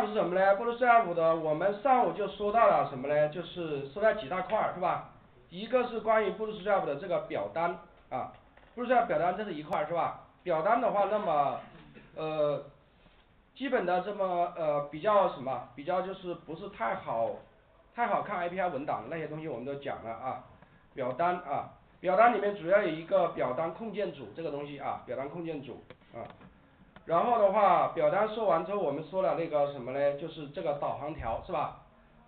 Bootstrap 是什么呢 ？Bootstrap 的我们上午就说到了什么呢？就是说到几大块是吧？一个是关于 Bootstrap 的这个表单啊 ，Bootstrap 表单这是一块是吧？表单的话，那么基本的这么比较就是不是太好看 API 文档那些东西我们都讲了啊，表单啊，表单里面主要有一个表单控件组这个东西啊，表单控件组啊。然后的话，表单说完之后，我们说了那个什么呢？就是这个导航条是吧？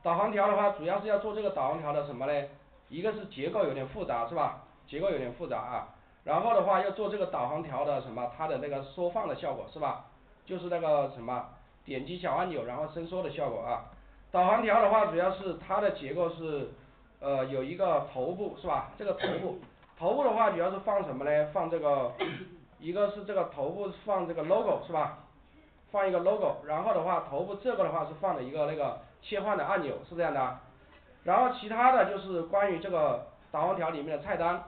导航条的话，主要是要做这个导航条的什么呢？一个是结构有点复杂是吧？结构有点复杂啊。然后的话，要做这个导航条的什么？它的那个缩放的效果是吧？就是那个什么点击小按钮然后伸缩的效果啊。导航条的话，主要是它的结构是有一个头部是吧？这个头部的话，主要是放什么呢？放这个。一个是这个头部放这个 logo 是吧？放一个 logo， 然后的话头部这个的话是放了一个那个切换的按钮，是这样的、啊。然后其他的就是关于这个导航条里面的菜单，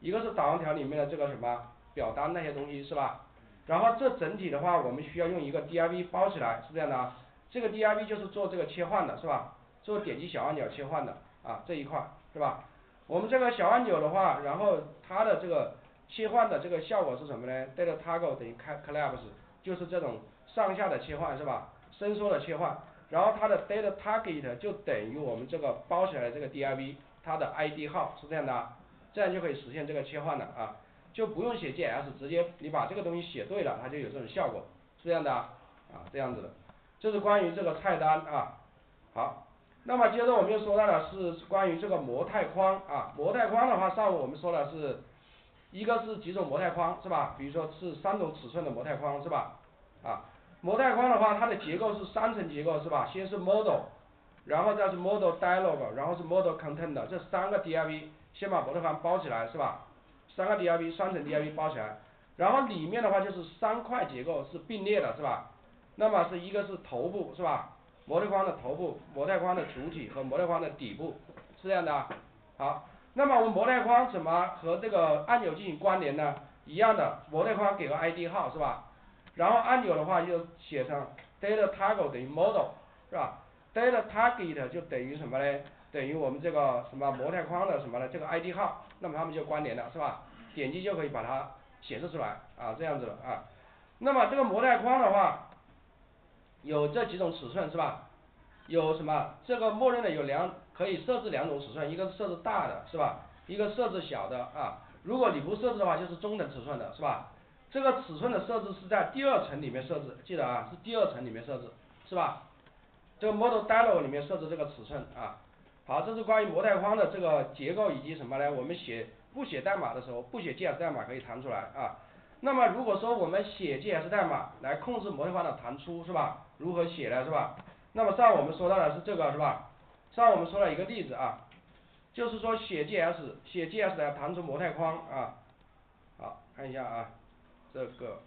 一个是导航条里面的这个什么表单那些东西是吧？然后这整体的话我们需要用一个 DIV 包起来，是这样的、啊。这个 DIV 就是做这个切换的是吧？做点击小按钮切换的啊这一块是吧？我们这个小按钮的话，然后它的这个。切换的这个效果是什么呢 ？data-toggle 等于 collapse， 就是这种上下的切换是吧？伸缩的切换，然后它的 data-target 就等于我们这个包起来的这个 div 它的 id 号是这样的、啊，这样就可以实现这个切换了啊，就不用写 JS， 直接你把这个东西写对了，它就有这种效果，是这样的啊，啊这样子的，这是关于这个菜单啊。好，那么接着我们又说到了是关于这个模态框啊，模态框的话上午我们说了是。一个是几种模态框是吧？比如说是3种尺寸的模态框是吧？啊，模态框的话，它的结构是3层结构是吧？先是 modal， 然后再是 modal dialog， 然后是 modal container， 这3个 div 先把模态框包起来是吧？3个 div， 3层 div 包起来，然后里面的话就是3块结构是并列的是吧？那么是一个是头部是吧？模态框的头部、模态框的主体和模态框的底部是这样的、啊，好。那么我们模态框怎么和这个按钮进行关联呢？一样的，模态框给个 ID 号是吧？然后按钮的话就写上 data-toggle 等于 modal 是吧 ？data-target 就等于什么呢？等于我们这个什么模态框的什么呢？这个 ID 号，那么它们就关联了是吧？点击就可以把它显示出来啊，这样子了啊。那么这个模态框的话，有这几种尺寸是吧？有什么？这个默认的有可以设置2种尺寸，一个是设置大的是吧？一个设置小的啊。如果你不设置的话，就是中等尺寸的是吧？这个尺寸的设置是在第2层里面设置，记得啊，是第2层里面设置是吧？这个 model dialog 里面设置这个尺寸啊。好，这是关于模态框的这个结构以及什么呢？我们不写代码的时候，不写 JS 代码可以弹出来啊。那么如果说我们写 JS 代码来控制模态框的弹出是吧？如何写呢是吧？那么上午我们说到的是这个是吧？上午我们说了一个例子啊，就是说写 JS 来弹出模态框啊，好看一下啊，这个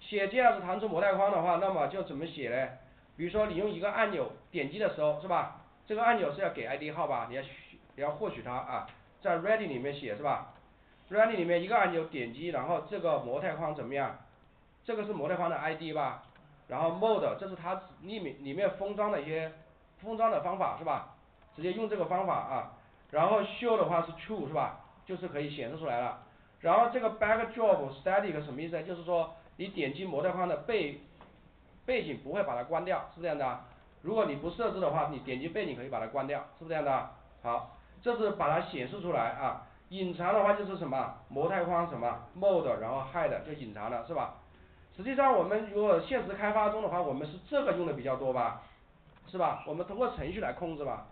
写 JS 弹出模态框的话，那么就怎么写呢？比如说你用一个按钮点击的时候是吧？这个按钮是要给 ID 号吧？你要获取它啊，在 ready 里面写是吧 ？ready 里面一个按钮点击，然后这个模态框怎么样？这个是模态框的 ID 吧？然后 mode 这是它里面封装的方法是吧？直接用这个方法啊。然后 show 的话是 true 是吧？就是可以显示出来了。然后这个 background static 什么意思呢？就是说你点击模态框的背景不会把它关掉，是这样的、啊。如果你不设置的话，你点击背景可以把它关掉，是不是这样的、啊？好，这是把它显示出来啊。隐藏的话就是什么模态框什么 mode 然后 hide 就隐藏了是吧？实际上我们如果现实开发中的话，我们是这个用的比较多吧，是吧？我们通过程序来控制吧，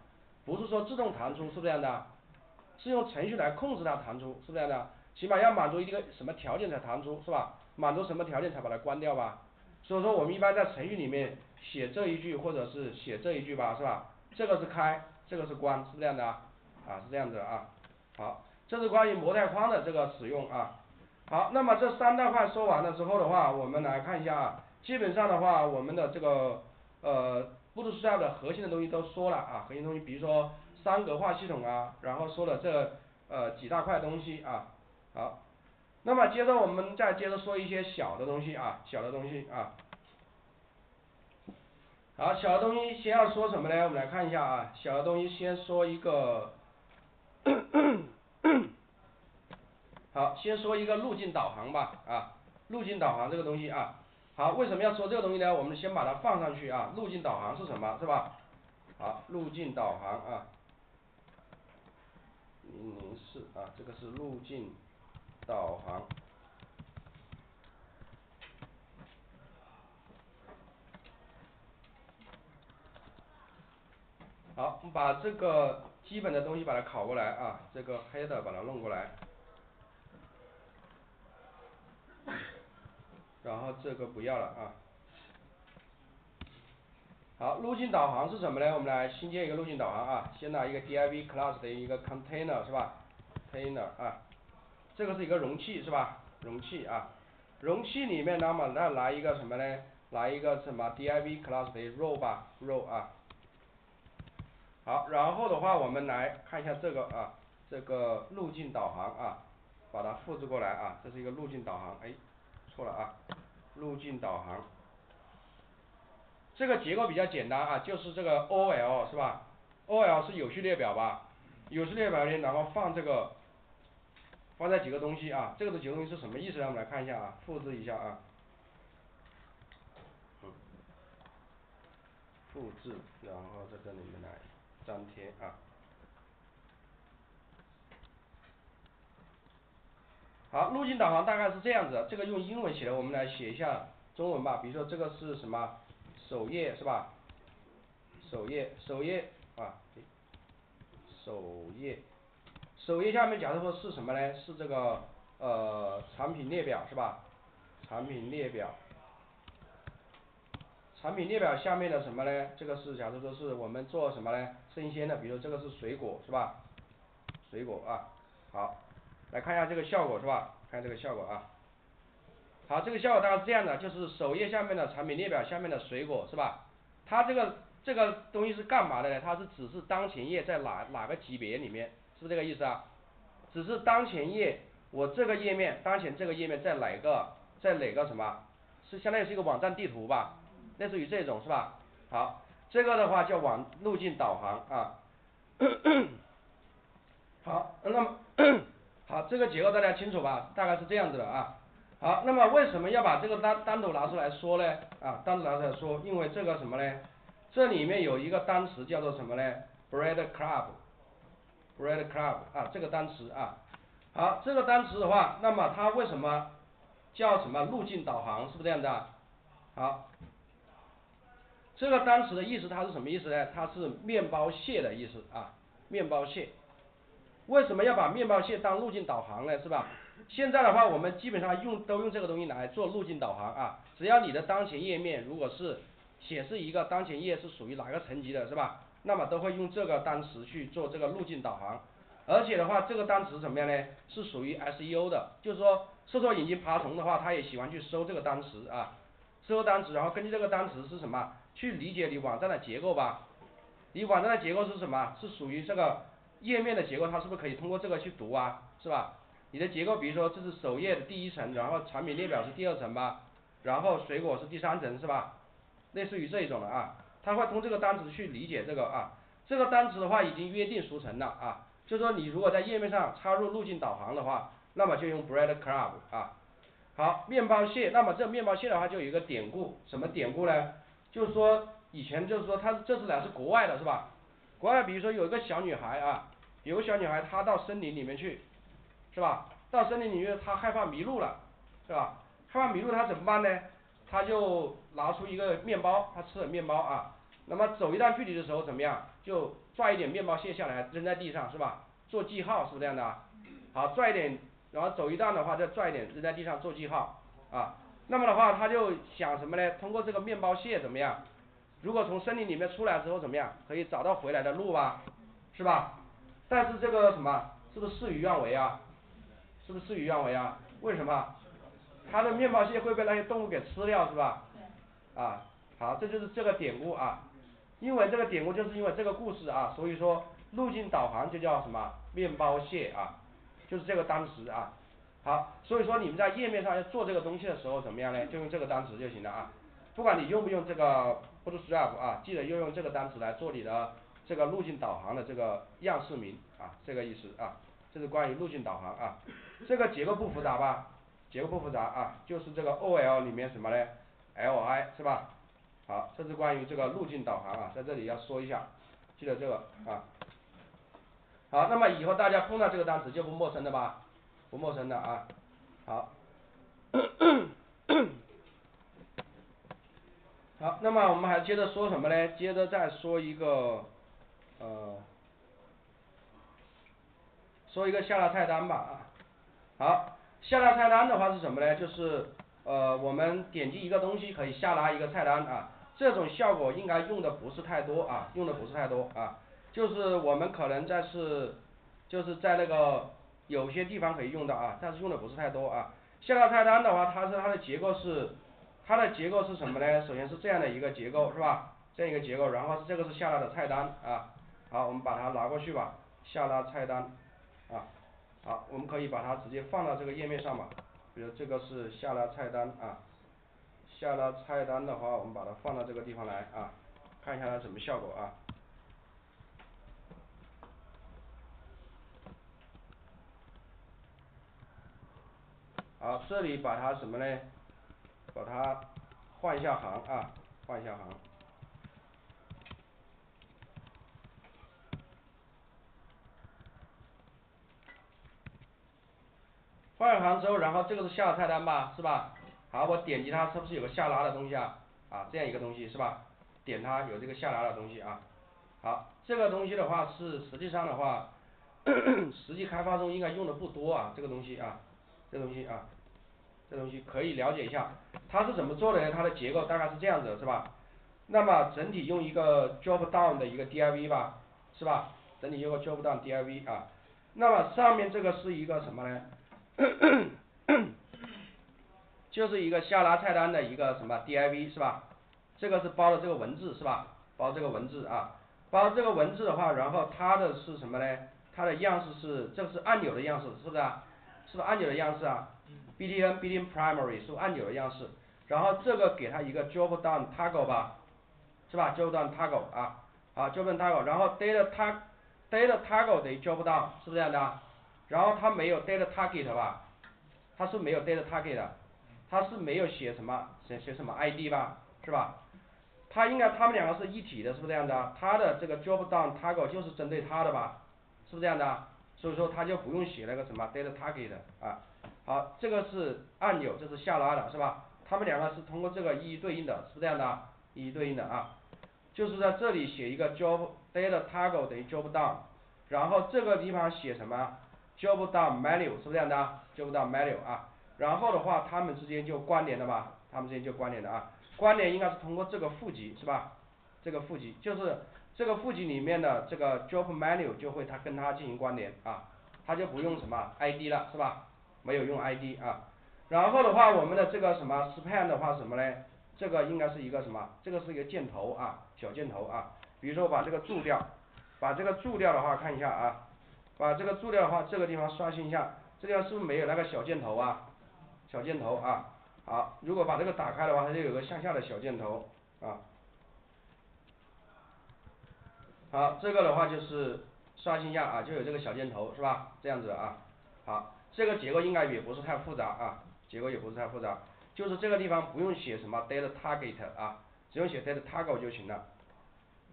不是说自动弹出，是不是这样的？是用程序来控制它弹出，是不是这样的？起码要满足一个什么条件才弹出，是吧？满足什么条件才把它关掉吧？所以说我们一般在程序里面写这一句或者是写这一句吧，是吧？这个是开，这个是关，是不是这样的？啊，是这样子啊。好，这是关于模态框的这个使用啊。好，那么这3大块说完了之后的话，我们来看一下啊，基本上的话，我们的这个Bootstrap 的核心的东西都说了啊，核心东西比如说3格化系统啊，然后说了这几大块东西啊。好，那么接着我们再接着说一些小的东西啊，好，小的东西先要说什么呢？我们来看一下啊，小的东西先说一个，好，先说一个路径导航吧啊，路径导航这个东西啊，好，为什么要说这个东西呢？我们先把它放上去啊，路径导航是什么，是吧？好，路径导航啊，004啊，这个是路径导航。好，我们把这个基本的东西把它拷过来啊，这个黑的把它弄过来，然后这个不要了啊。好，路径导航是什么呢？我们来新建一个路径导航啊，先拿一个 DIV class 的一个 container 是吧 ？container 啊，这个是一个容器是吧？容器啊，容器里面那么那拿一个什么呢？拿一个什么 DIV class 的 row 吧 ，row 啊。好，然后的话，我们来看一下这个啊，这个路径导航啊，把它复制过来啊，这是一个路径导航，哎，错了啊，路径导航，这个结构比较简单啊，就是这个 OL 是吧 ？OL 是有序列表吧？有序列表里，然后放这个，放在几个东西啊，这个几个东西是什么意思呢？我们来看一下啊，复制一下啊，复制，然后在这里面来。粘贴啊，好，路径导航大概是这样子，这个用英文写的，我们来写一下中文吧。比如说这个是什么？首页是吧？首页啊，首页下面假设说是什么呢？是这个产品列表是吧？产品列表下面的什么呢？这个是假如说是我们做什么呢？生鲜的，比如这个是水果是吧？水果啊，好，来看一下这个效果是吧？看这个效果啊，好，这个效果大概是这样的，就是首页下面的产品列表下面的水果是吧？它这个东西是干嘛的呢？它是只是当前页在哪个级别里面，是不是这个意思啊？只是当前页我这个页面，当前这个页面在哪个什么？是相当于是一个网站地图吧？类似于这种是吧？好，这个的话叫路径导航啊。好，那么好，这个结构大家清楚吧？大概是这样子的啊。好，那么为什么要把这个单独拿出来说呢？啊，单独拿出来说，因为这个什么呢？这里面有一个单词叫做什么呢 ？breadcrumb 啊，这个单词啊。好，这个单词的话，那么它为什么叫什么路径导航？是不是这样子啊？好。这个单词的意思它是什么意思呢？它是面包屑的意思啊，面包屑。为什么要把面包屑当路径导航呢？是吧？现在的话，我们基本上都用这个东西来做路径导航啊。只要你的当前页面如果是显示一个当前页是属于哪个层级的，是吧？那么都会用这个单词去做这个路径导航。而且的话，这个单词怎么样呢？是属于 SEO 的，就是说搜索引擎爬虫的话，它也喜欢去搜这个单词啊，搜单词，然后根据这个单词是什么？去理解你网站的结构吧，你网站的结构是什么？是属于这个页面的结构，它是不是可以通过这个去读啊？是吧？你的结构，比如说这是首页的第一层，然后产品列表是第二层吧，然后水果是第三层是吧？类似于这一种的啊，它会通这个单词去理解这个啊，这个单词的话已经约定俗成了啊，就说你如果在页面上插入路径导航的话，那么就用 breadcrumb 啊。好，面包屑，那么这面包屑的话就有一个典故，什么典故呢？就是说，以前就是说，他这次来是国外的，是吧？国外比如说有一个小女孩啊，有个小女孩她到森林里面去，是吧？到森林里面她害怕迷路了，是吧？害怕迷路她怎么办呢？她就拿出一个面包，她吃了面包啊。那么走一段距离的时候怎么样？就拽一点面包屑下来扔在地上，是吧？做记号，是不是这样的啊？好，拽一点，然后走一段的话再拽一点扔在地上做记号啊。那么的话，他就想什么呢？通过这个面包屑怎么样？如果从森林里面出来之后怎么样？可以找到回来的路吧，是吧？但是这个什么，是不是事与愿违啊？是不是事与愿违啊？为什么？他的面包屑会被那些动物给吃掉，是吧？啊，好，这就是这个典故啊。因为这个典故就是因为这个故事啊，所以说路径导航就叫什么面包屑啊，就是这个单词啊。好，所以说你们在页面上要做这个东西的时候怎么样呢？就用这个单词就行了啊，不管你用不用这个 Bootstrap 啊，记得要用这个单词来做你的这个路径导航的这个样式名啊，这个意思啊。这是关于路径导航啊，这个结构不复杂吧？结构不复杂啊，就是这个 OL 里面什么呢 ？LI 是吧？好，这是关于这个路径导航啊，在这里要说一下，记得这个啊。好，那么以后大家碰到这个单词就不陌生的吧？不陌生的啊。好。好，那么我们还接着说什么呢？接着再说一个，说一个下拉菜单吧啊。好，下拉菜单的话是什么呢？就是我们点击一个东西可以下拉一个菜单啊。这种效果应该用的不是太多啊，用的不是太多啊。就是我们可能就是在那个有些地方可以用到啊，但是用的不是太多啊。下拉菜单的话，它的结构是什么呢？首先是这样的一个结构是吧？这样一个结构，然后这个是下拉的菜单啊。好，我们把它拿过去吧，下拉菜单啊。好，我们可以把它直接放到这个页面上吧。比如这个是下拉菜单啊，下拉菜单的话，我们把它放到这个地方来啊，看一下它什么效果啊。好，这里把它什么呢？把它换一下行啊，换一下行。换行之后，然后这个是下拉菜单吧，是吧？好，我点击它，是不是有个下拉的东西啊？啊，这样一个东西是吧？点它有这个下拉的东西啊。好，这个东西的话是实际上的话，实际开发中应该用的不多啊，这个东西啊，这东西可以了解一下，它是怎么做的呢？它的结构大概是这样子，是吧？那么整体用一个 dropdown 的一个 DIV 吧，是吧？整体用个 dropdown DIV 啊。那么上面这个是一个什么呢？就是一个下拉菜单的一个什么 DIV 是吧？这个是包的这个文字是吧？包这个文字啊，包这个文字的话，然后它的是什么呢？它的样式是，这是按钮的样式，是不是啊？是不是按钮的样式啊？btn primary 是按钮的样式，然后这个给它一个 dropdown-toggle 吧，是吧 ？dropdown-toggle 啊，好 dropdown-toggle， 然后 data-toggle 等于 dropdown， 是不是这样的、啊？然后它没有 data-target 吧？它是没有 data-target 的，它是没有写什么写什么 ID 吧，是吧？它应该它们两个是一体的，是不是这样的、啊？它的这个 dropdown-toggle 就是针对它的吧，是不是这样的、啊？所以说它就不用写那个什么 data-target 啊。好，这个是按钮，这是下拉的，是吧？它们两个是通过这个一一对应的，是这样的、啊，一一对应的啊。就是在这里写一个 job data toggle 等于 job down， 然后这个地方写什么 job down menu， 是不是这样的、啊、job down menu 啊。然后的话，它们之间就关联的吧，它们之间就关联的啊。关联应该是通过这个赋级，是吧？这个赋级就是这个赋级里面的这个 job menu 就会它跟它进行关联啊，它就不用什么 ID 了，是吧？没有用 ID 啊，然后的话，我们的这个什么 span 的话什么呢？这个应该是一个什么？这个是一个箭头啊，小箭头啊。比如说把这个注掉，把这个注掉的话，看一下啊，把这个注掉的话，这个地方刷新一下，这地方是不是没有那个小箭头啊？小箭头啊，好，如果把这个打开的话，它就有个向下的小箭头啊。好，这个的话就是刷新一下啊，就有这个小箭头是吧？这样子啊，好。这个结构应该也不是太复杂啊，结构也不是太复杂，就是这个地方不用写什么 data target 啊，只用写 data toggle 就行了。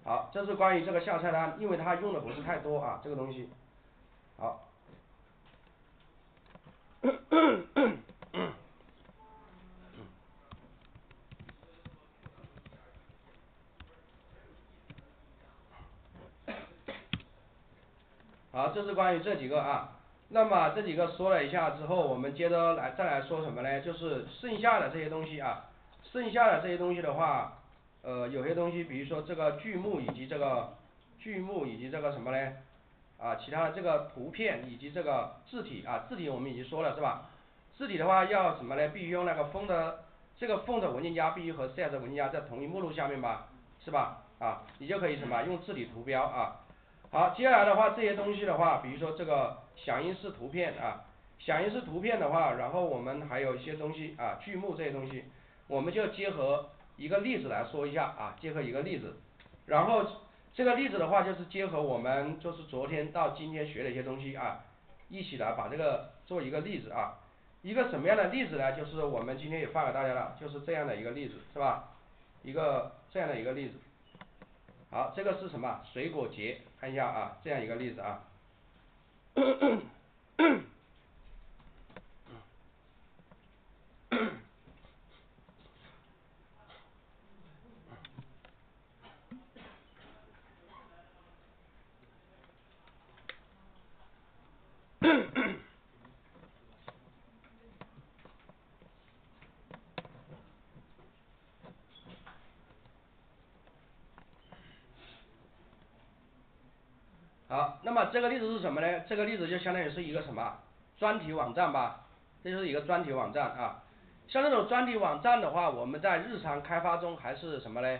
好，这是关于这个下菜单，因为它用的不是太多啊，这个东西。好，好，这是关于这几个啊。那么这几个说了一下之后，我们接着再来说什么呢？就是剩下的这些东西啊，剩下的这些东西的话，有些东西，比如说这个剧目以及这个什么呢？啊，其他的这个图片以及这个字体啊，字体我们已经说了是吧？字体的话要什么呢？必须用那个 font 文件夹必须和 CSS 文件夹在同一目录下面吧，是吧？啊，你就可以什么用字体图标啊。好，接下来的话，这些东西的话，比如说这个响应式图片啊，响应式图片的话，然后我们还有一些东西啊，剧目这些东西，我们就结合一个例子来说一下啊，结合一个例子，然后这个例子的话就是结合我们就是昨天到今天学的一些东西啊，一起来把这个做一个例子啊。一个什么样的例子呢？就是我们今天也发给大家了，就是这样的一个例子，是吧？一个这样的一个例子。好，这个是什么？水果节，看一下啊，这样一个例子啊。好，那么这个例子是什么呢？这个例子就相当于是一个什么专题网站吧，这就是一个专题网站啊。像这种专题网站的话，我们在日常开发中还是什么呢？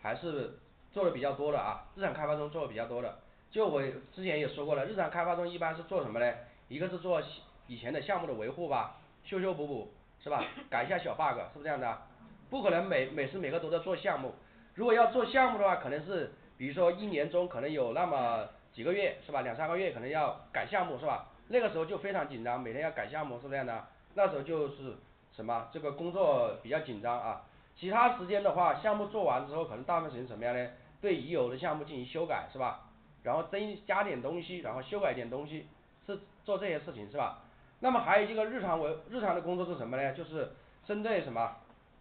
还是做的比较多的啊。日常开发中做的比较多的，就我之前也说过了，日常开发中一般是做什么呢？一个是做以前的项目的维护吧，修修补补是吧？改一下小 bug， 是不是这样的啊？不可能每时每刻都在做项目。如果要做项目的话，可能是比如说一年中可能有那么几个月是吧？2、3个月可能要改项目是吧？那个时候就非常紧张，每天要改项目，是不是这样的？那时候就是什么这个工作比较紧张啊。其他时间的话，项目做完之后，可能大部分时间什么样呢？对已有的项目进行修改是吧？然后增加点东西，然后修改点东西，是做这些事情是吧？那么还有一个日常的工作是什么呢？就是针对什么？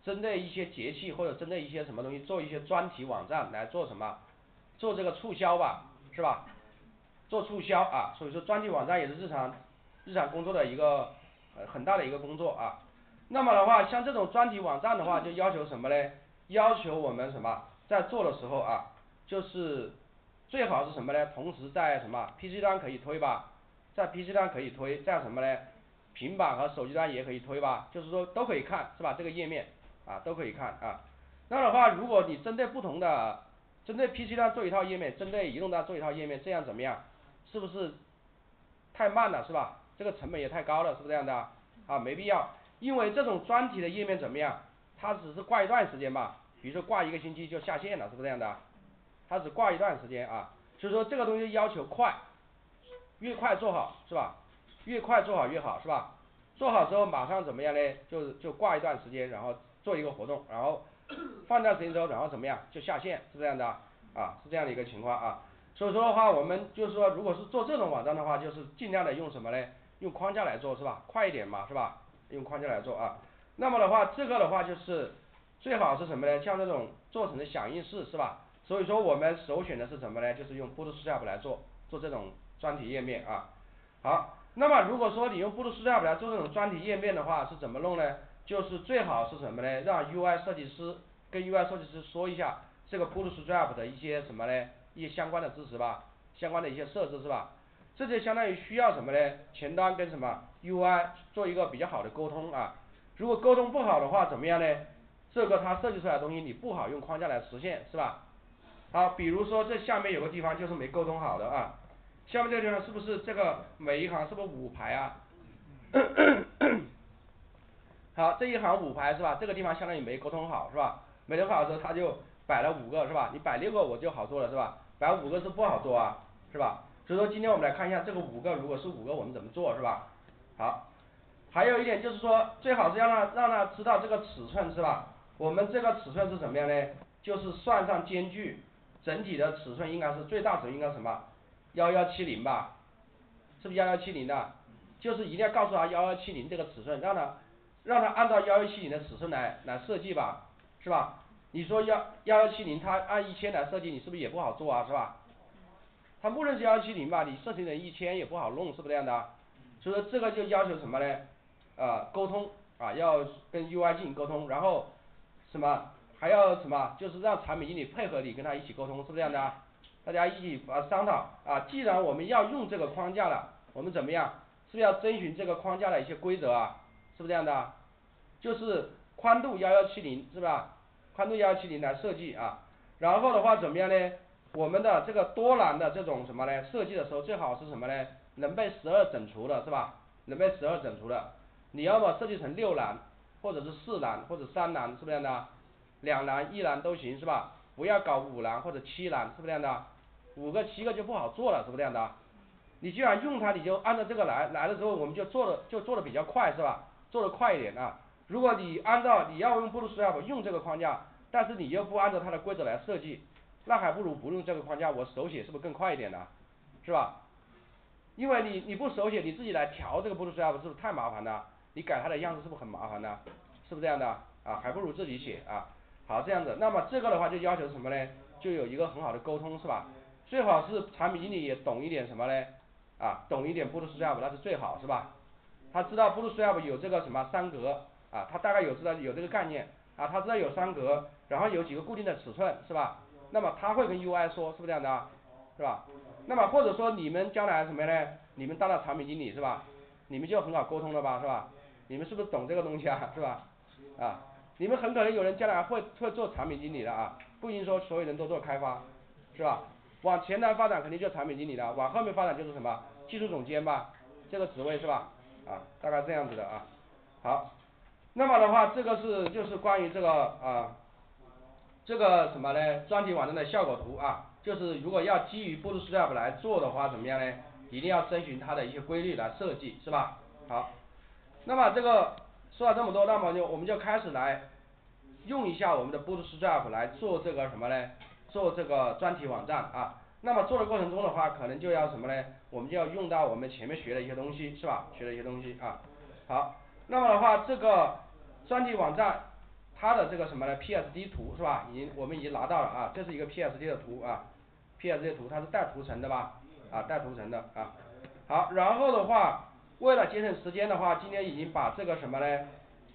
针对一些节气或者针对一些什么东西做一些专题网站来做什么？做这个促销吧，是吧？做促销啊，所以说专题网站也是日常工作的一个很大的一个工作啊。那么的话，像这种专题网站的话，就要求什么呢？要求我们什么在做的时候啊，就是最好是什么呢？同时在什么 PC 端可以推吧，在 PC 端可以推，在什么呢？平板和手机端也可以推吧，就是说都可以看是吧？这个页面啊都可以看啊。那的话，如果你针对不同的，针对 PC 端做一套页面，针对移动端做一套页面，这样怎么样？是不是太慢了是吧？这个成本也太高了，是不是这样的啊？没必要，因为这种专题的页面怎么样？它只是挂一段时间吧，比如说挂1个星期就下线了，是不是这样的？它只挂一段时间啊，所以说这个东西要求快，越快做好是吧？越快做好越好是吧？做好之后马上怎么样呢？就挂一段时间，然后做一个活动，然后放一段时间之后，然后怎么样就下线，是不是这样的啊？是这样的一个情况啊。所以说的话，我们就是说，如果是做这种网站的话，就是尽量的用什么呢？用框架来做是吧？快一点嘛是吧？用框架来做啊。那么的话，这个的话就是最好是什么呢？像这种做成的响应式是吧？所以说我们首选的是什么呢？就是用 Bootstrap 来做这种专题页面啊。好，那么如果说你用 Bootstrap 来做这种专题页面的话，是怎么弄呢？就是最好是什么呢？让 UI 设计师跟 UI 设计师说一下这个 Bootstrap 的一些什么呢？一些相关的知识吧，相关的一些设置是吧？这就相当于需要什么呢？前端跟什么 UI 做一个比较好的沟通啊。如果沟通不好的话，怎么样呢？这个它设计出来的东西你不好用框架来实现是吧？好，比如说这下面有个地方就是没沟通好的啊，下面这个地方是不是这个每一行是不是5排啊？好，这一行5排是吧？这个地方相当于没沟通好是吧？没沟通好的时候它就摆了5个是吧？你摆6个我就好做了是吧？摆5个是不好做啊，是吧？所以说今天我们来看一下这个5个，如果是5个我们怎么做是吧？好，还有一点就是说最好是要让他知道这个尺寸是吧？我们这个尺寸是什么样呢？就是算上间距，整体的尺寸应该是最大尺寸应该什么？1170吧？是不是1170的？就是一定要告诉他1170这个尺寸，让他按照1170的尺寸来设计吧，是吧？你说1170，他按1000来设计，你是不是也不好做啊，是吧？他默认是1170吧，你设计成1000也不好弄，是不是这样的啊？所以说这个就要求什么呢？沟通啊，要跟 UI 进行沟通，然后什么还要什么，就是让产品经理配合你跟他一起沟通，是不是这样的啊？大家一起商讨啊，既然我们要用这个框架了，我们怎么样？是不是要遵循这个框架的一些规则啊？是不是这样的啊？就是宽度1170是吧？宽度1170来设计啊，然后的话怎么样呢？我们的这个多栏的这种什么呢？设计的时候最好是什么呢？能被12整除的是吧？能被12整除的，你要么设计成6栏，或者是4栏，或者3栏，是不是这样的？两栏、一栏都行是吧？不要搞五栏或者七栏，是不是这样的？5个、7个就不好做了，是不是这样的？你既然用它，你就按照这个来了之后，我们就做的比较快，是吧？做的快一点啊。如果你按照你要用 Bootstrap 用这个框架，但是你又不按照它的规则来设计，那还不如不用这个框架，我手写是不是更快一点呢、啊？是吧？因为你不手写，你自己来调这个 Bootstrap 是不是太麻烦了？你改它的样子是不是很麻烦呢？是不是这样的啊？还不如自己写啊。好，这样子，那么这个的话就要求什么呢？就有一个很好的沟通，是吧？最好是产品经理也懂一点什么呢？啊，懂一点 Bootstrap 那是最好，是吧？他知道 Bootstrap 有这个什么三格啊，他大概知道有这个概念啊，他知道有三格，然后有几个固定的尺寸，是吧？那么他会跟 UI 说，是不是这样的、啊？是吧？那么或者说你们将来什么呢？你们当了产品经理是吧？你们就很好沟通了吧，是吧？你们是不是懂这个东西啊，是吧？啊，你们很可能有人将来会做产品经理的啊，不一定说所有人都做开发，是吧？往前端发展肯定就是产品经理的，往后面发展就是什么技术总监吧，这个职位是吧？啊，大概这样子的啊。好，那么的话，这个就是关于这个啊，这个什么呢？专题网站的效果图啊，就是如果要基于 Bootstrap 来做的话，怎么样呢？一定要遵循它的一些规律来设计，是吧？好，那么这个说了这么多，那么我们就开始来用一下我们的 Bootstrap 来做这个什么呢？做这个专题网站啊，那么做的过程中的话，可能就要什么呢？我们就要用到我们前面学的一些东西，是吧？学的一些东西啊。好，那么的话，这个专题网站它的这个什么呢 ？PSD 图是吧？我们已经拿到了啊，这是一个 PSD 的图啊 ，PSD 图它是带图层的吧？啊，带图层的啊。好，然后的话，为了节省时间的话，今天已经把这个什么呢？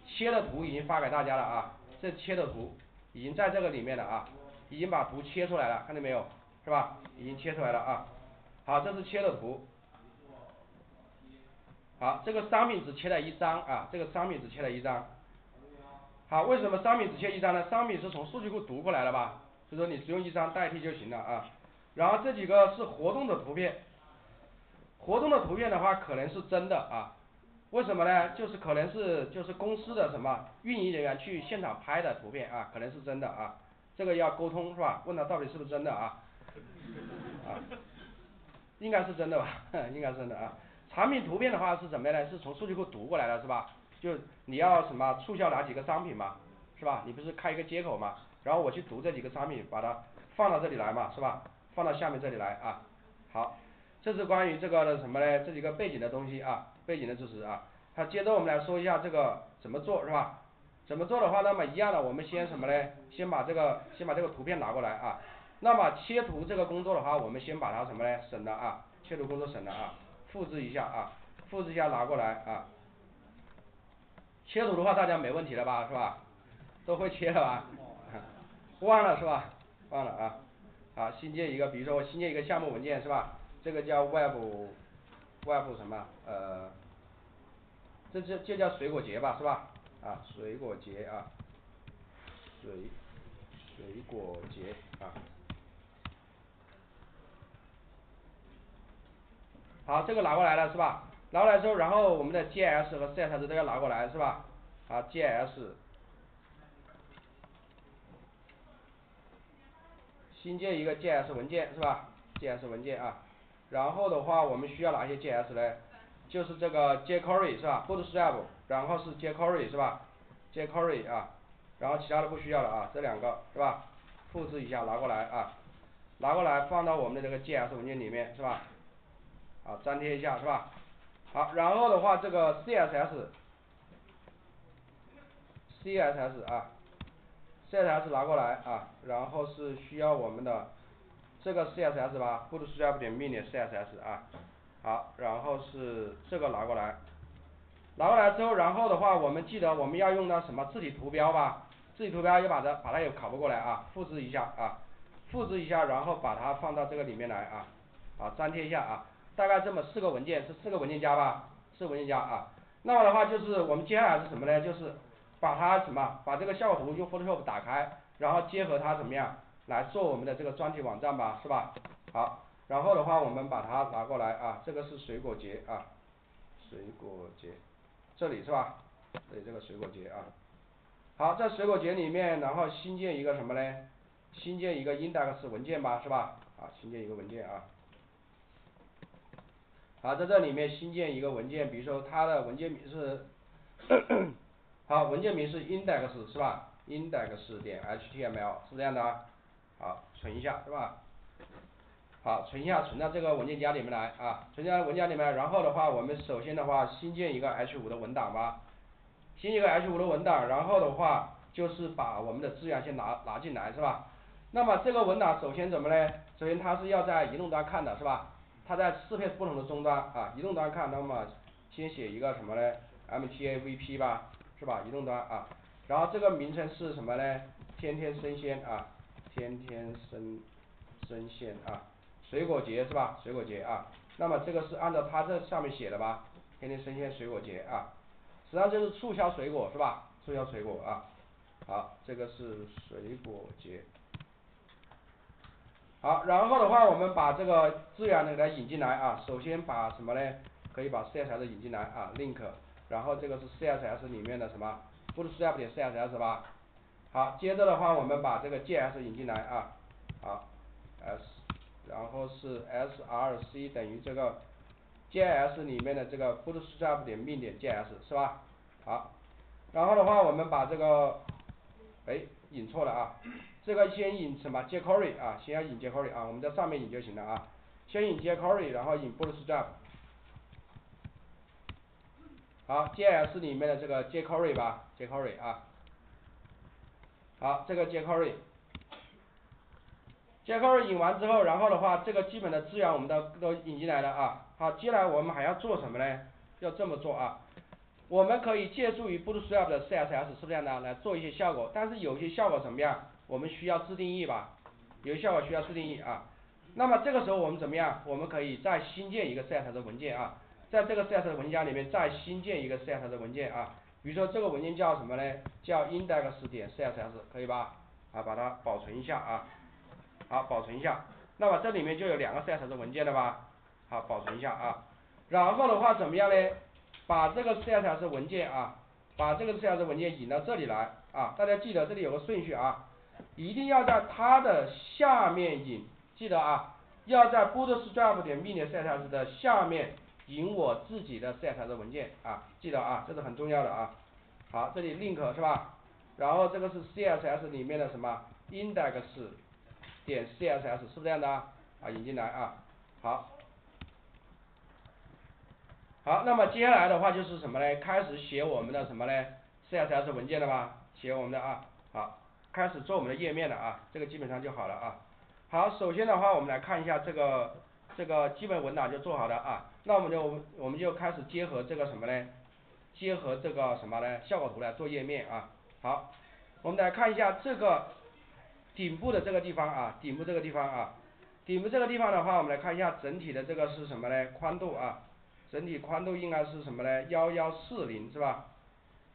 切的图已经发给大家了啊，这切的图已经在这个里面了啊。已经把图切出来了，看到没有，是吧？已经切出来了啊。好，这是切的图。好，这个商品只切了一张啊，这个商品只切了一张。好，为什么商品只切一张呢？商品是从数据库读过来了吧？所以说你只用一张代替就行了啊。然后这几个是活动的图片，活动的图片的话可能是真的啊。为什么呢？就是可能是公司的什么运营人员去现场拍的图片啊，可能是真的啊。这个要沟通是吧？问他到底是不是真的啊？啊，应该是真的吧？应该是真的啊。产品图片的话是怎么样呢？是从数据库读过来的，是吧？就你要什么促销哪几个商品嘛，是吧？你不是开一个接口嘛？然后我去读这几个商品，把它放到这里来嘛，是吧？放到下面这里来啊。好，这是关于这个的什么呢？这几个背景的东西啊，背景的知识啊。那接着我们来说一下这个怎么做，是吧？怎么做的话，那么一样的，我们先什么呢？先把这个图片拿过来啊。那么切图这个工作的话，我们先把它什么呢？省了啊，切图工作省了啊，复制一下啊，复制一下拿过来啊。切图的话，大家没问题了吧？是吧？都会切了吧？忘了是吧？忘了啊。好，新建一个，比如说我新建一个项目文件是吧？这个叫 web 什么？这叫水果节吧，是吧？啊，水果节啊，水果节啊。好，这个拿过来了是吧？拿过来之后，然后我们的 JS 和 CSS 都要拿过来是吧？啊 ，JS 新建一个 JS 文件是吧 ？JS 文件啊，然后的话我们需要哪些 JS 呢？就是这个 jQuery 是吧 ？Bootstrap， 然后是 jQuery 是吧 ？jQuery 啊，然后其他的不需要了啊，这两个是吧？复制一下拿过来啊，拿过来放到我们的这个 JS 文件里面是吧？啊，粘贴一下是吧？好，然后的话这个 CSS 啊 ，CSS 拿过来啊，然后是需要我们的这个 CSS 吧 ，Bootstrap 点 min 点 CSS 啊。好，然后是这个拿过来，拿过来之后，然后的话，我们记得我们要用到什么字体图标吧？字体图标也把它也拷贝过来啊，复制一下啊，复制一下，然后把它放到这个里面来啊，啊，粘贴一下啊，大概这么4个文件是4个文件夹吧，4个文件夹啊。那么的话就是我们接下来是什么呢？就是把这个效果图用 Photoshop 打开，然后结合它怎么样来做我们的这个专题网站吧，是吧？好。然后的话，我们把它拿过来啊，这个是水果节啊，水果节，这里是吧？对，这个水果节啊，好，在结果节里面，然后新建一个什么呢？新建一个 index 文件吧，是吧？啊，新建一个文件啊。好，在这里面新建一个文件，比如说它的文件名是，好，文件名是 index 是吧 ？index 点 html 是这样的啊。好，存一下，是吧？好，存一下，存到这个文件夹里面来啊，存到文件夹里面来。然后的话，我们首先的话，新建一个 H5 的文档吧，新建一个 H5 的文档，然后的话就是把我们的资源先拿进来，是吧？那么这个文档首先怎么呢？首先它是要在移动端看的，是吧？它在适配不同的终端啊，移动端看，那么先写一个什么呢 ？MTAVP 吧，是吧？移动端啊，然后这个名称是什么呢？天天生鲜啊，天天生鲜啊。水果节是吧？水果节啊，那么这个是按照它这上面写的吧？天天生鲜水果节啊，实际上就是促销水果是吧？促销水果啊，好，这个是水果节。好，然后的话，我们把这个资源呢给它引进来啊。首先把什么呢？可以把 CSS 引进来啊 ，link， 然后这个是 CSS 里面的什么 Bootstrap 点 CSS 吧。好，接着的话，我们把这个 JS 引进来啊，好 ，S。然后是 src 等于这个 js 里面的这个 bootstrap 点 min 点 js 是吧？好，然后的话我们把这个，哎，引错了啊，这个先引什么 jQuery 啊，先要引 jQuery 啊，我们在上面引就行了啊，先引 jQuery， 然后引 bootstrap。好 ，js 里面的这个 jQuery 吧 ，jQuery 啊。好，这个 jQuery。jQuery 引完之后，然后的话，这个基本的资源我们都引进来了啊。好，接下来我们还要做什么呢？要这么做啊。我们可以借助于 Bootstrap 的 CSS 是不是这样的来做一些效果？但是有些效果怎么样？我们需要自定义吧？有些效果需要自定义啊。那么这个时候我们怎么样？我们可以再新建一个 CSS 文件啊，在这个 CSS 文件夹里面再新建一个 CSS 文件啊。比如说这个文件叫什么呢？叫 index 点 CSS 可以吧？啊，把它保存一下啊。好，保存一下。那么这里面就有两个 CSS 文件了吧？好，保存一下啊。然后的话怎么样呢？把这个 CSS 文件啊，把这个 CSS 文件引到这里来啊。大家记得这里有个顺序啊，一定要在它的下面引，记得啊，要在 bootstrap 点 min 点 CSS 的下面引我自己的 CSS 文件啊，记得啊，这是很重要的啊。好，这里 link 是吧？然后这个是 CSS 里面的什么 index。点 CSS 是不是这样的啊？啊，引进来啊，好，好，那么接下来的话就是什么呢？开始写我们的什么呢 ？CSS 文件了吧？写我们的啊，好，开始做我们的页面了啊，这个基本上就好了啊。好，首先的话我们来看一下这个基本文档就做好了啊，那我们就开始结合这个什么呢？结合这个什么呢？效果图来做页面啊。好，我们来看一下这个。顶部的这个地方啊，顶部这个地方啊，顶部这个地方的话，我们来看一下整体的这个是什么呢？宽度啊，整体宽度应该是什么呢？1140是吧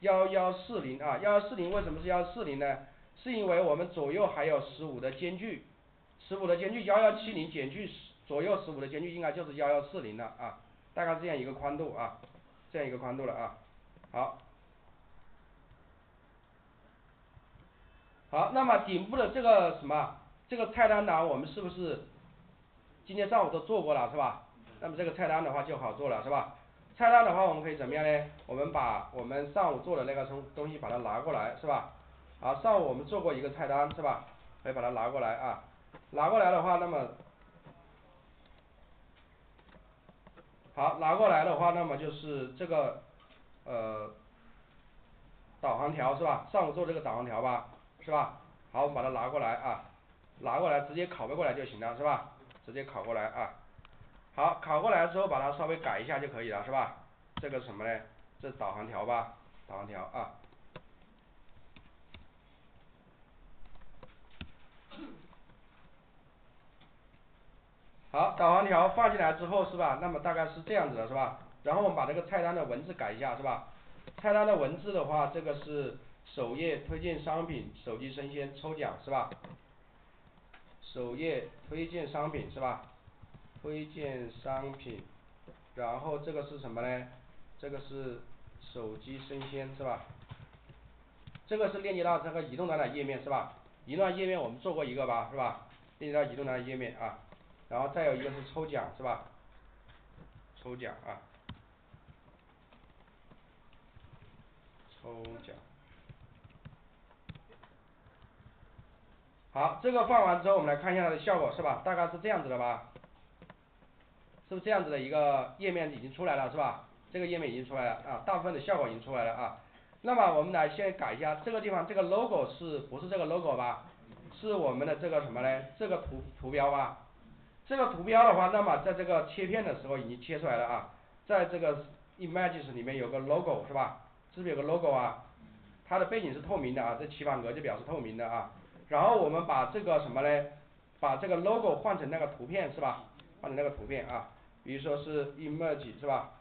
？1140啊，1140为什么是1140呢？是因为我们左右还有15的间距，1170减去左右15的间距，应该就是1140了啊，大概这样一个宽度啊，这样一个宽度了啊，好。好，那么顶部的这个什么，这个菜单栏我们是不是今天上午都做过了是吧？那么这个菜单的话就好做了是吧？菜单的话我们可以怎么样呢？我们把我们上午做的那个东西把它拿过来是吧？啊，上午我们做过一个菜单是吧？可以把它拿过来啊，拿过来的话，那么好，拿过来的话，那么就是这个导航条是吧？上午做这个导航条吧。是吧？好，我们把它拿过来啊，拿过来直接拷贝过来就行了，是吧？直接拷过来啊。好，拷过来之后把它稍微改一下就可以了，是吧？这个什么呢？这是导航条吧？导航条啊。好，导航条放进来之后是吧？那么大概是这样子的，是吧？然后我们把这个菜单的文字改一下，是吧？菜单的文字的话，这个是。首页推荐商品，手机生鲜抽奖是吧？首页推荐商品是吧？推荐商品，然后这个是什么呢？这个是手机生鲜是吧？这个是链接到这个移动浏览页面是吧？移动页面我们做过一个吧，是吧？链接到移动浏览页面啊，然后再有一个是抽奖是吧？抽奖啊，抽奖。好，这个放完之后，我们来看一下它的效果是吧？大概是这样子的吧？是不是这样子的一个页面已经出来了是吧？这个页面已经出来了啊，大部分的效果已经出来了啊。那么我们来先改一下这个地方，这个 logo 是不是这个 logo 吧？是我们的这个什么呢？这个图标吧。这个图标的话，那么在这个切片的时候已经切出来了啊，在这个 images 里面有个 logo 是吧？是不是有个 logo 啊？它的背景是透明的啊，这起板格就表示透明的啊。然后我们把这个什么呢？把这个 logo 换成那个图片是吧？换成那个图片啊，比如说是 image 是吧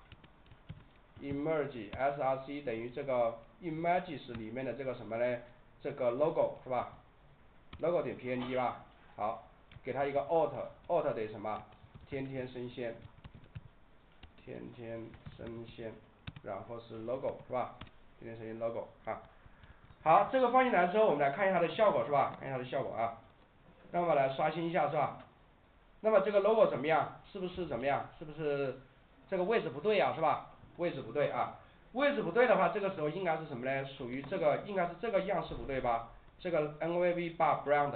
？Emerge src 等于这个 images 里面的这个什么呢？这个 logo 是吧 ？logo 点 png 吧。好，给它一个 alt 等于什么？天天生鲜，天天生鲜，然后是 logo 是吧？天天生鲜 logo 啊。好，这个放进来之后，我们来看一下它的效果是吧？看一下它的效果啊。那么来刷新一下是吧？那么这个 logo 怎么样？是不是怎么样？是不是这个位置不对啊？是吧？位置不对啊，位置不对的话，这个时候应该是什么呢？属于这个应该是这个样式不对吧？这个 nav bar brand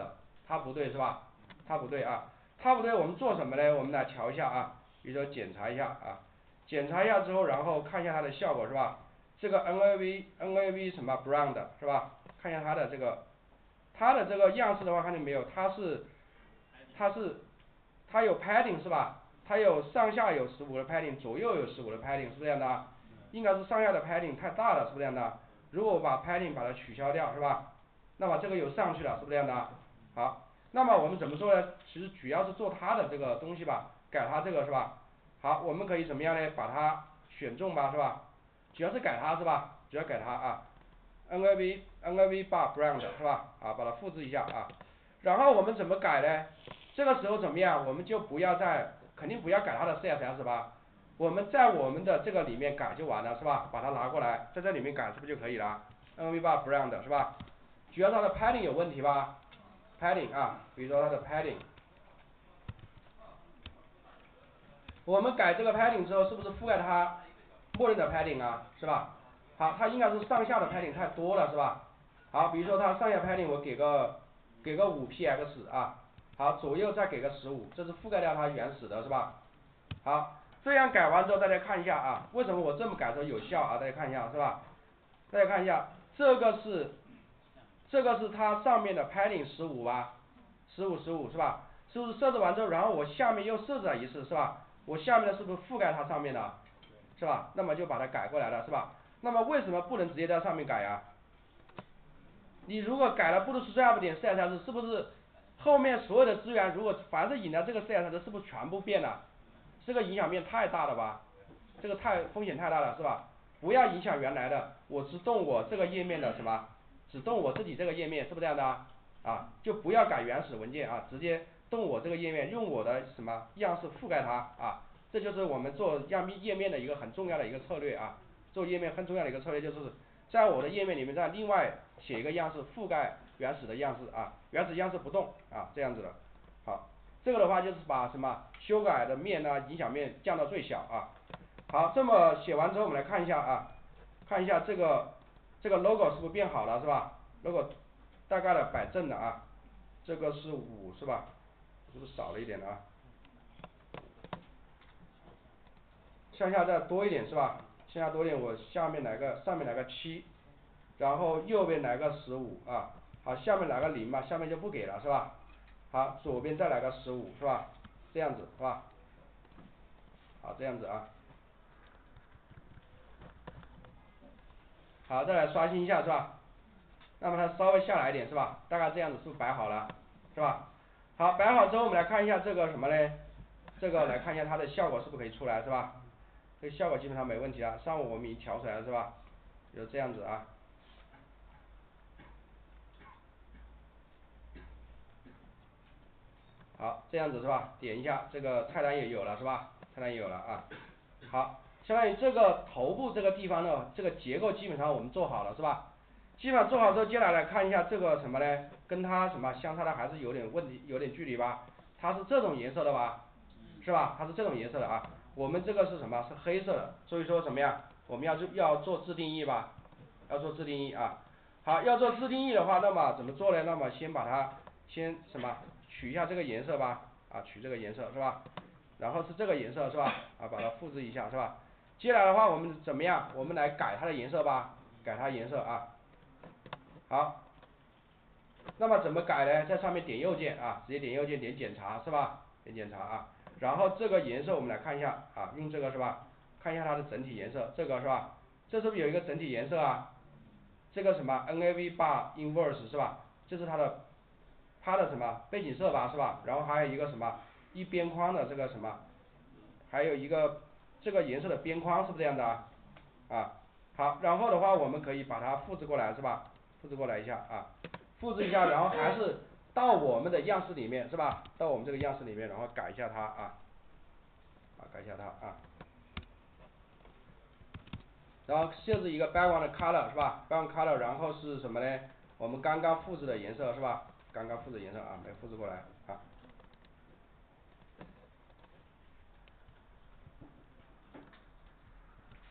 它不对是吧？它不对啊，它不对，我们做什么呢？我们来调一下啊，比如说检查一下啊，检查一下之后，然后看一下它的效果是吧？这个 nav 什么 brand 是吧？看一下它的这个样式的话，看见没有？它有 padding 是吧？它有上下有15的 padding， 左右有15的 padding， 是不是这样的、啊？应该是上下的 padding 太大了，是不是这样的、啊？如果我把 padding 把它取消掉，是吧？那么这个又上去了，是不是这样的、啊？好，那么我们怎么做呢？其实主要是做它的这个东西吧，改它这个是吧？好，我们可以怎么样呢？把它选中吧，是吧？主要是改它是吧？主要改它啊 ，nav bar brand 是吧？啊，把它复制一下啊。然后我们怎么改呢？这个时候怎么样？我们就不要再。肯定不要改它的 CSS 吧，我们在我们的这个里面改就完了是吧？把它拿过来，在这里面改是不是就可以了 ？NV bar brand 是吧？主要它的 padding 有问题吧 ？padding 啊，比如说它的 padding， 我们改这个 padding 之后，是不是覆盖它默认的 padding 啊？是吧？好，它应该是上下的 padding 太多了是吧？好，比如说它上下 padding 我给个 5px 啊。好，左右再给个15，这是覆盖掉它原始的是吧？好，这样改完之后，大家看一下啊，为什么我这么改的有效啊？大家看一下是吧？大家看一下，这个是它上面的 padding 15吧，15是吧？是不是设置完之后，然后我下面又设置了一次是吧？我下面的是不是覆盖它上面的，是吧？那么就把它改过来了是吧？那么为什么不能直接在上面改呀、啊？你如果改了 bootstrap 点 CSS 是不是？后面所有的资源，如果凡是引到这个 CSS 是不是全部变了？这个影响面太大了吧？这个风险太大了是吧？不要影响原来的，我只动我这个页面的什么？只动我自己这个页面，是不是这样的啊？啊，就不要改原始文件啊，直接动我这个页面，用我的什么样式覆盖它啊？这就是我们做页面的一个很重要的一个策略啊。做页面很重要的一个策略就是在我的页面里面再另外写一个样式覆盖。原始的样式啊，原始样式不动啊，这样子的。好，这个的话就是把什么修改的面呢，影响面降到最小啊。好，这么写完之后，我们来看一下啊，看一下这个 logo 是不是变好了是吧 ？logo 大概的摆正了啊，这个是5是吧？是不是少了一点啊？向下再多一点是吧？向下多一点，我上面来个7，然后右边来个15啊。好，下面来个0嘛，下面就不给了是吧？好，左边再来个15是吧？这样子是吧？好，这样子啊。好，再来刷新一下是吧？那么它稍微下来一点是吧？大概这样子是不是摆好了是吧？好，摆好之后我们来看一下这个什么呢？这个来看一下它的效果是不是可以出来是吧？这个效果基本上没问题了，上午我们已经调出来了是吧？就这样子啊。好，这样子是吧？点一下，这个菜单也有了是吧？菜单也有了啊。好，相当于这个头部这个地方呢，这个结构基本上我们做好了是吧？基本上做好之后，接下来看一下这个什么呢？跟它什么相差的还是有点问题，有点距离吧？它是这种颜色的吧？是吧？它是这种颜色的啊。我们这个是什么？是黑色的，所以说什么呀？我们要做自定义吧？要做自定义啊。好，要做自定义的话，那么怎么做呢？那么先把它先什么取一下这个颜色吧？啊，取这个颜色是吧？然后是这个颜色是吧？啊，把它复制一下是吧？接下来的话，我们怎么样？我们来改它的颜色吧，改它颜色啊。好，那么怎么改呢？在上面点右键啊，直接点右键点检查是吧？点检查啊，然后这个颜色我们来看一下啊，用这个是吧？看一下它的整体颜色，这个是吧？这是不是有一个整体颜色啊？这个什么 nav bar inverse 是吧？这是它的什么背景色吧是吧？然后还有一个什么一边框的这个什么，还有一个这个颜色的边框是不是这样的啊？啊，好，然后的话我们可以把它复制过来是吧？复制过来一下啊，复制一下，然后还是到我们的样式里面是吧？到我们这个样式里面，然后改一下它啊，改一下它啊，然后设置一个 background-color 是吧 ？background-color， 然后是什么呢？我们刚刚复制的颜色是吧？刚刚复制颜色啊，没复制过来啊。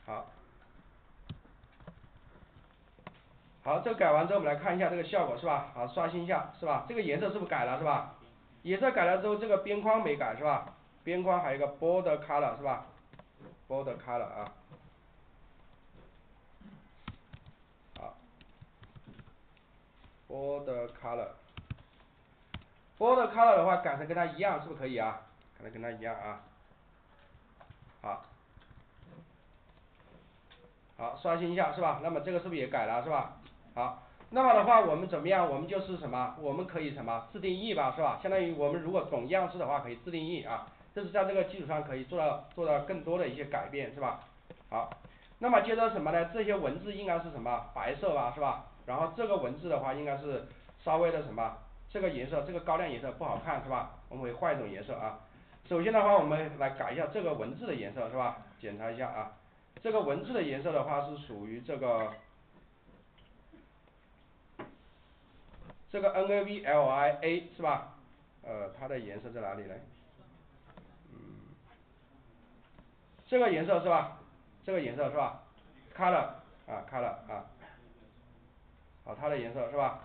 好。好，这个改完之后，我们来看一下这个效果是吧？好，刷新一下是吧？这个颜色是不是改了是吧？颜色改了之后，这个边框没改是吧？边框还有一个 border-color 是吧 ？border-color 啊。好 ，border-color 的话改成跟它一样是不是可以啊？改成跟它一样啊。好。好，刷新一下是吧？那么这个是不是也改了是吧？好，那么的话我们怎么样？我们就是什么？我们可以什么自定义吧，是吧？相当于我们如果懂样式的话，可以自定义啊。这是在这个基础上可以做到更多的一些改变，是吧？好，那么接着什么呢？这些文字应该是什么？白色吧，是吧？然后这个文字的话，应该是稍微的什么？这个颜色，这个高亮颜色不好看，是吧？我们会换一种颜色啊。首先的话，我们来改一下这个文字的颜色，是吧？检查一下啊。这个文字的颜色的话是属于这个 NAVLIA 是吧？它的颜色在哪里呢？这个颜色是吧？这个颜色是吧 ？Color 啊 ，Color 啊，好，它的颜色是吧？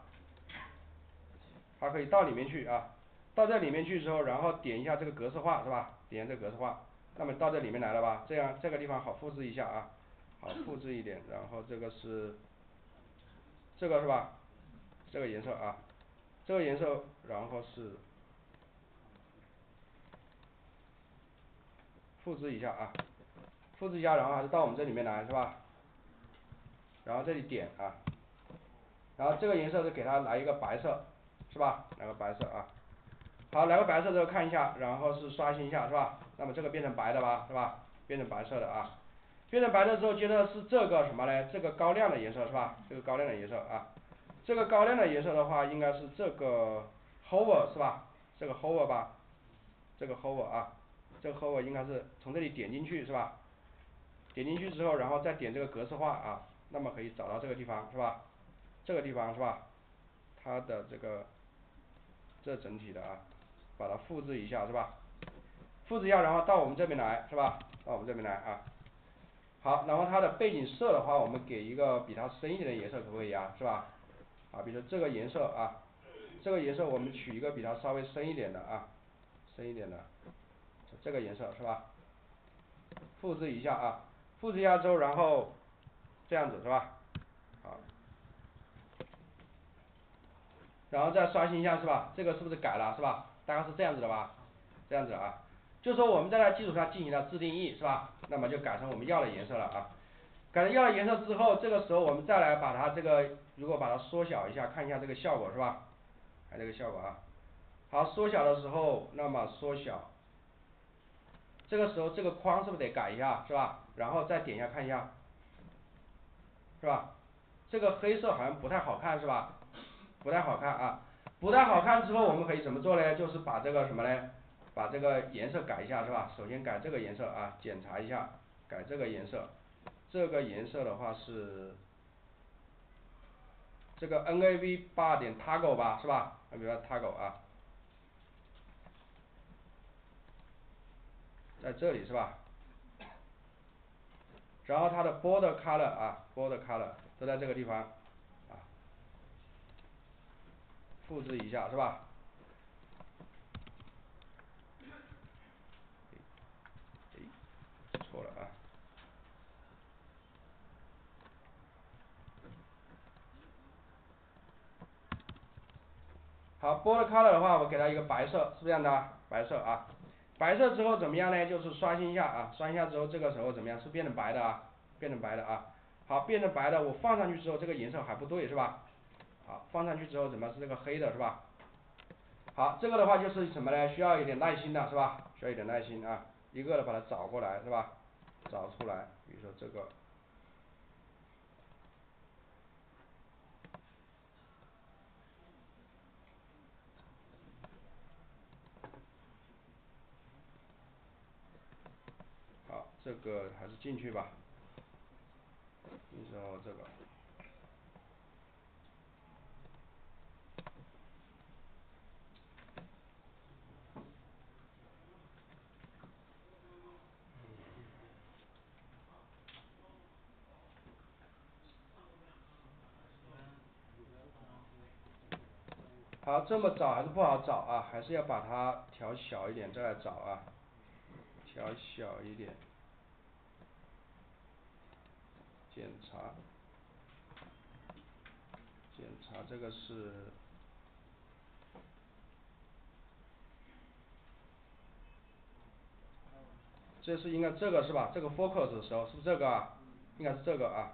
它可以到里面去啊，到这里面去之后，然后点一下这个格式化是吧？点这个格式化。那么到这里面来了吧？这样这个地方好复制一下啊，好复制一点，然后这个是这个是吧？这个颜色啊，这个颜色，然后是复制一下啊，复制一下，然后还是到我们这里面来是吧？然后这里点啊，然后这个颜色就给它来一个白色，是吧？来个白色啊。好，来个白色之后看一下，然后是刷新一下是吧？那么这个变成白的吧，是吧？变成白色的啊，变成白色之后，接着是这个什么呢？这个高亮的颜色是吧？这个高亮的颜色啊，这个高亮的颜色的话，应该是这个 hover 是吧？这个 hover 吧，这个 hover 啊，这个 hover 应该是从这里点进去是吧？点进去之后，然后再点这个格式化啊，那么可以找到这个地方是吧？这个地方是吧？它的这个这整体的啊。把它复制一下是吧？复制一下，然后到我们这边来是吧？到我们这边来啊。好，然后它的背景色的话，我们给一个比它深一点的颜色可不可以啊？是吧？啊，比如说这个颜色啊，这个颜色我们取一个比它稍微深一点的啊，深一点的，这个颜色是吧？复制一下啊，复制一下之后，然后这样子是吧？好。然后再刷新一下是吧？这个是不是改了是吧？大概是这样子的吧，这样子的啊，就说我们在它基础上进行了自定义是吧？那么就改成我们要的颜色了啊。改成要的颜色之后，这个时候我们再来把它这个，如果把它缩小一下，看一下这个效果是吧？看这个效果啊。好，缩小的时候，那么缩小，这个时候这个框是不是得改一下是吧？然后再点一下看一下，是吧？这个黑色好像不太好看是吧？不太好看啊。不太好看之后，我们可以怎么做呢？就是把这个什么呢？把这个颜色改一下是吧？首先改这个颜色啊，检查一下，改这个颜色。这个颜色的话是这个 nav8.toggle 吧，是吧？啊，比如说 toggle 啊，在这里是吧？然后它的 border-color 啊 ，border-color 都在这个地方啊，复制一下是吧？ 错了啊！好 ，border-color 的话，我给它一个白色，是不是这样的？白色啊，白色之后怎么样呢？就是刷新一下啊，刷新一下之后，这个时候怎么样？是变成白的啊，变成白的啊。好，变成白的，我放上去之后，这个颜色还不对是吧？好，放上去之后怎么样？是这个黑的是吧？好，这个的话就是什么呢？需要一点耐心的是吧？需要一点耐心啊。 一个的把它找过来是吧？找出来，比如说这个，好，这个还是进去吧，然后这个。 好，这么找还是不好找啊，还是要把它调小一点再来找啊，调小一点，检查，检查这个是，这是应该这个是吧？这个 focus 的时候是不是这个啊？应该是这个啊，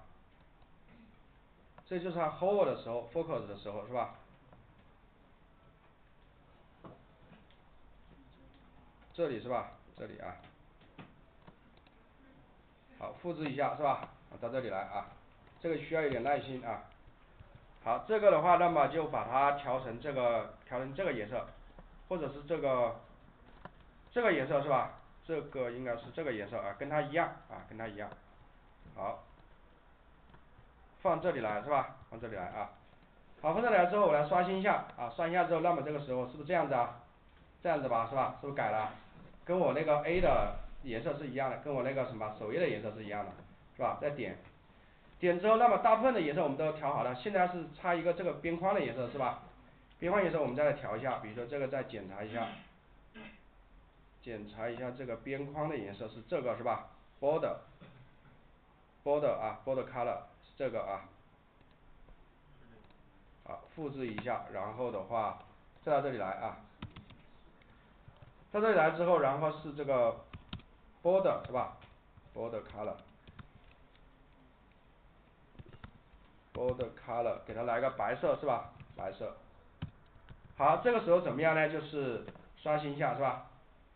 这就是它 hover 的时候 ，focus 的时候是吧？ 这里是吧？这里啊，好，复制一下是吧？到这里来啊，这个需要一点耐心啊。好，这个的话，那么就把它调成这个颜色，或者是这个颜色是吧？这个应该是这个颜色啊，跟它一样啊，跟它一样。好，放这里来是吧？放这里来啊。好，放这里来之后，我来刷新一下啊，刷新一下之后，那么这个时候是不是这样子啊？这样子吧，是吧？是不是改了？ 跟我那个 A 的颜色是一样的，跟我那个什么首页的颜色是一样的，是吧？再点，点之后，那么大部分的颜色我们都调好了，现在是差一个这个边框的颜色，是吧？边框颜色我们再来调一下，比如说这个再检查一下，检查一下这个边框的颜色是这个是吧 ？border 啊 ，border-color 是这个啊，好，复制一下，然后的话再到这里来啊。 到这里来之后，然后是这个 border 是吧 ？border color 给它来个白色是吧？白色。好，这个时候怎么样呢？就是刷新一下是吧？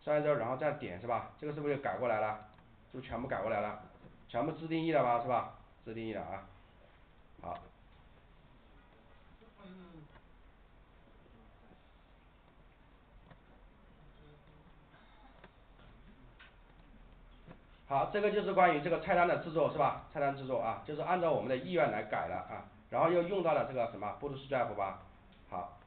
刷新之后，然后再点是吧？这个是不是就改过来了？是不是全部改过来了？全部自定义了吧？是吧？自定义了啊。好。 好，这个就是关于这个菜单的制作是吧？菜单制作啊，就是按照我们的意愿来改了啊，然后又用到了这个什么 Bootstrap 吧。好，